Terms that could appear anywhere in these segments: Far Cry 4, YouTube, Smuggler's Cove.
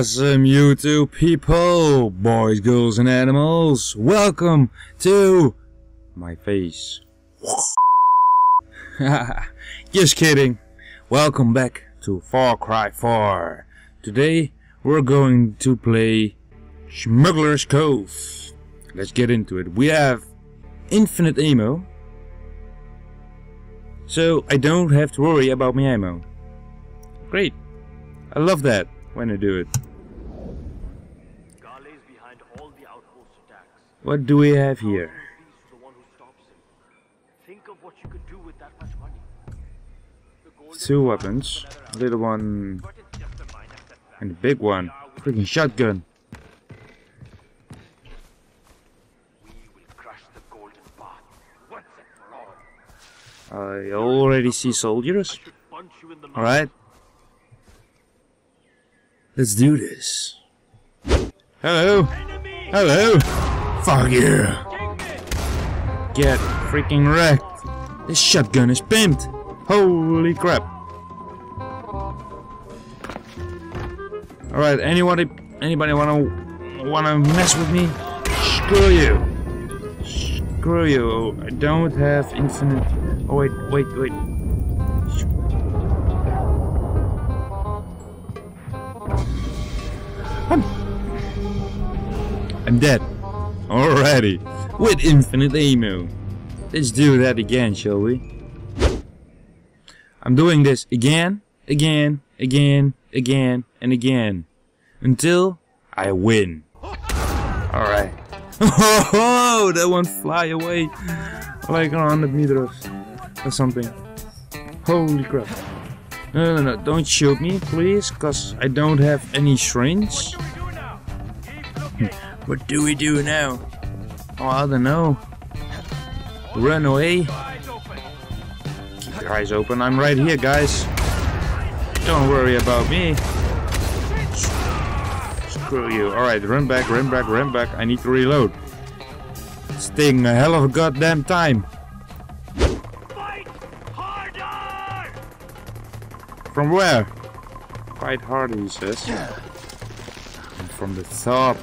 awesome YouTube people, boys, girls and animals, welcome to my face. Just kidding. Welcome back to Far Cry 4. Today we're going to play Smuggler's Cove. Let's get into it. We have infinite ammo, so I don't have to worry about my ammo. Great. I love that when I do it. What do we have here? Two weapons, little one and a big one. Freaking shotgun. I already see soldiers. Alright. Let's do this. Hello. Hello. Fuck you. Get freaking wrecked. This shotgun is pimped. Holy crap. Alright, anybody wanna mess with me? Screw you. Screw you. I don't have infinite. Oh wait. I'm dead already with infinite ammo. Let's do that again, shall we? I'm doing this again until I win. Alright. Oh, that one fly away like 100 meters or something. Holy crap. No, don't shoot me, please, because I don't have any strings. What do we do now? Oh, I don't know. Run away. Keep your eyes open. I'm right here, guys. Don't worry about me. Screw you. Alright, run back. I need to reload. It's taking a hell of a goddamn time. Fight harder! From where? Fight harder, he says. And from the top.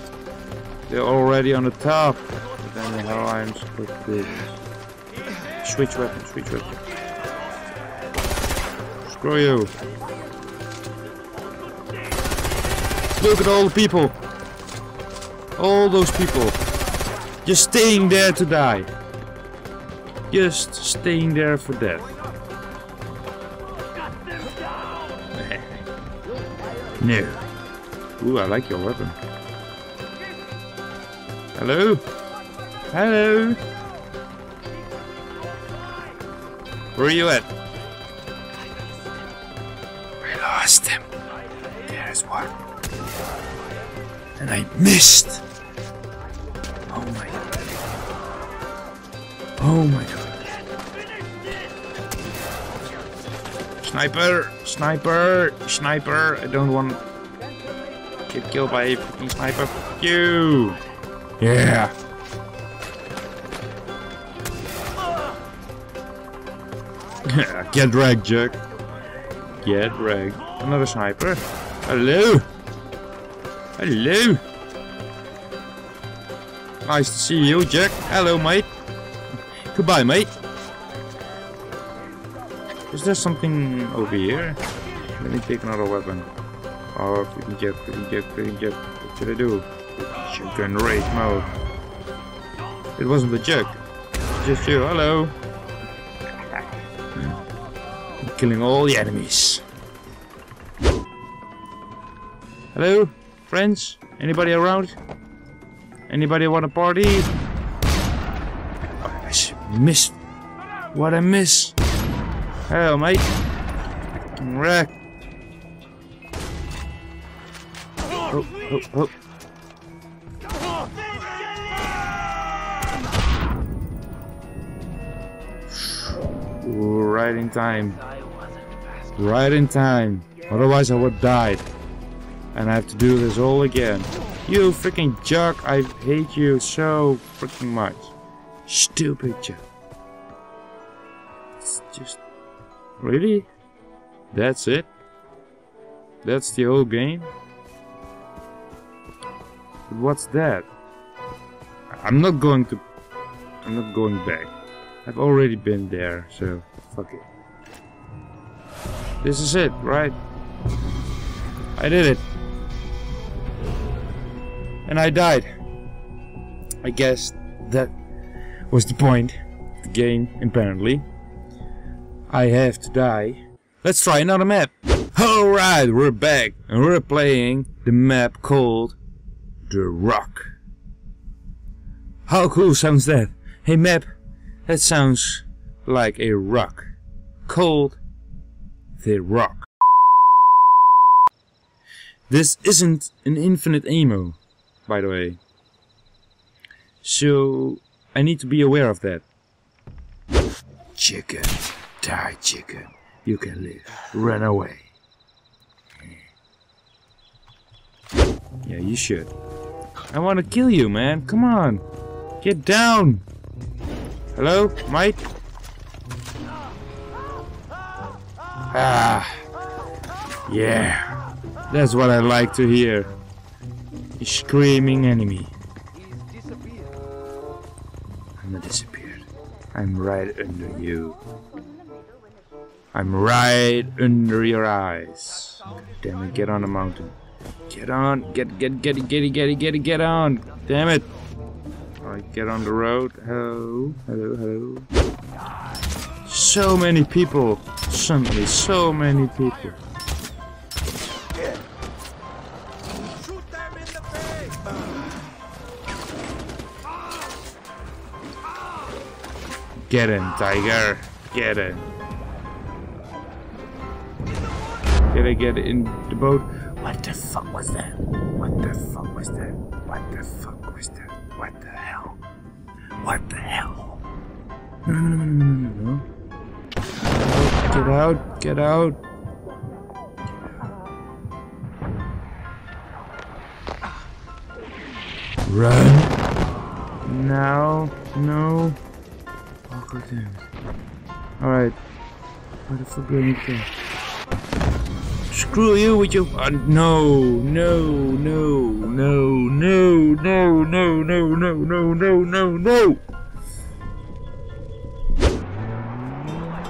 They're already on the top. But then how I'm supposed to do this. Switch weapon. Screw you. Look at all the people. All those people. Just staying there to die. Just staying there for death. No. Ooh, I like your weapon. Hello? Hello? Where are you at? I lost him. There's one. And I missed! Oh my god. Oh my god. Sniper! I don't want to get killed by a fucking sniper. Fuck you! Yeah. Get wrecked, Jack. Get wrecked. Another sniper. Hello. Hello. Nice to see you, Jack. Hello, mate. Goodbye, mate. Is there something over here? Let me take another weapon. Oh, freaking Jack. What should I do? Shotgun raid mode. It wasn't a joke. It's just you. Hello. I'm killing all the enemies. Hello, friends. Anybody around? Anybody want a party? Oh, I missed. What a miss. Hello, mate. I'm wrecked. Oh. Right in time. Right in time. Otherwise I would die. And I have to do this all again. You freaking jerk. I hate you so freaking much. Stupid jerk. It's just... Really? That's it? That's the whole game? But what's that? I'm not going back. I've already been there, so fuck it. This is it, right? I did it. And I died. I guess that was the point of the game, apparently. I have to die. Let's try another map. Alright, we're back. And we're playing the map called The Rock. How cool sounds that? Hey map, that sounds like a rock. Called The Rock. This isn't an infinite ammo, by the way. So I need to be aware of that. Chicken, die chicken. You can live. Run away. Yeah, you should. I want to kill you, man. Come on. Get down. Hello, mate? Ah. Yeah. That's what I like to hear. A screaming enemy. I'm not disappeared. I'm right under you. I'm right under your eyes. God damn it, get on the mountain. Get on, get on. Damn it. Alright, get on the road. Hello, hello, hello. So many people. Suddenly, so many people. Get him, tiger. Get him. Did I get in the boat? What the fuck was that? What the fuck was that? What the fuck was that? What the hell? What the hell? No, no, no, no, no, no, no. Get out. Get out. Run. No. No. Alright. Where the fuck do I need to? Screw you with your. No, no, no, no, no, no, no, no, no, no, no, no, no.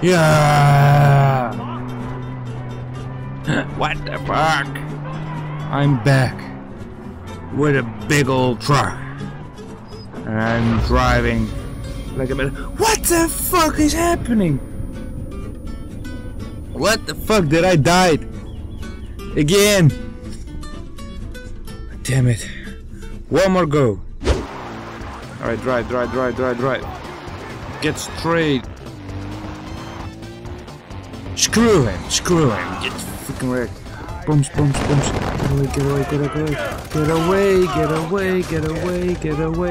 Yeah. What the fuck? I'm back with a big old truck. And I'm driving. Like a man. What the fuck is happening? What the fuck did I die? Again. Damn it. One more go. Alright, drive. Get straight. Screw him. Get fucking wrecked. Bumps. Get away.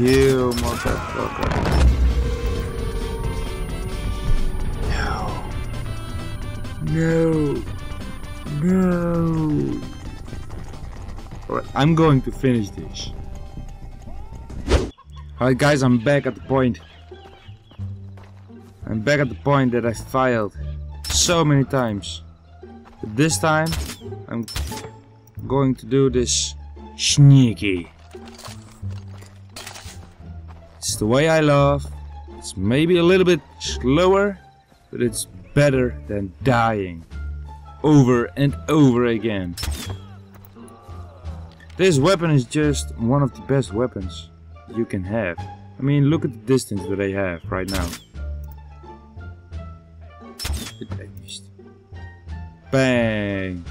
You motherfucker. No. Alright, I'm going to finish this. Alright guys, I'm back at the point. I'm back at the point that I failed so many times. But this time, I'm going to do this sneaky. It's the way I love. It's maybe a little bit slower, but it's better than dying over and over again. This weapon is just one of the best weapons you can have. I mean, look at the distance that I have right now. Bang!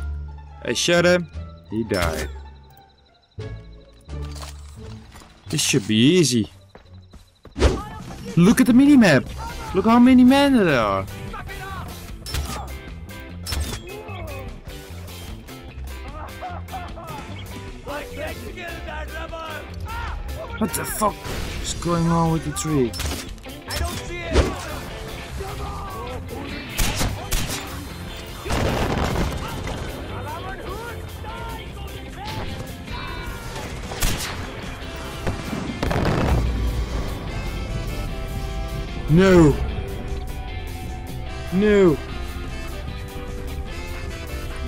I shot him. He died. This should be easy. Look at the minimap. Look how many men there are. What the fuck is going on with the tree? No.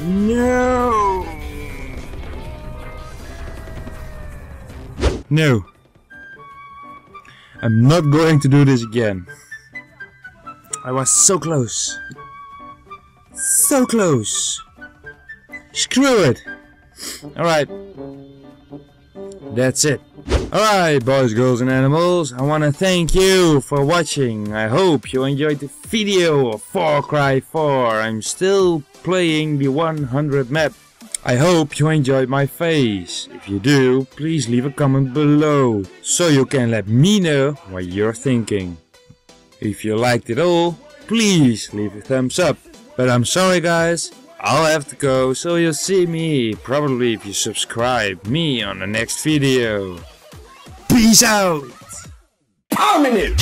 No! No! I'm not going to do this again. I was so close. So close! Screw it! Alright. That's it. Alright, boys, girls and animals, I want to thank you for watching. I hope you enjoyed the video of Far Cry 4. I'm still playing the 100 map. I hope you enjoyed my face. If you do, please leave a comment below, so you can let me know what you're thinking. If you liked it all, please leave a thumbs up. But I'm sorry guys, I'll have to go, so you'll see me, probably if you subscribe me, on the next video. Peace out! Permanent!